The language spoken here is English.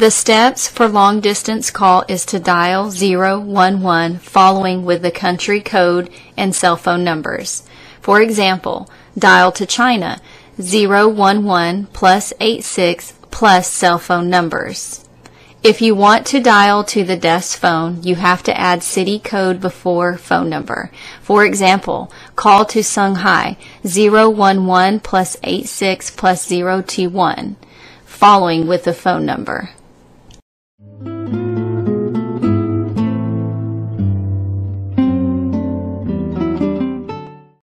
The steps for long distance call is to dial 011 following with the country code and cell phone numbers. For example, dial to China 011 plus 86 plus cell phone numbers. If you want to dial to the desk phone, you have to add city code before phone number. For example, call to Shanghai 011 plus 86 plus 021, following with the phone number.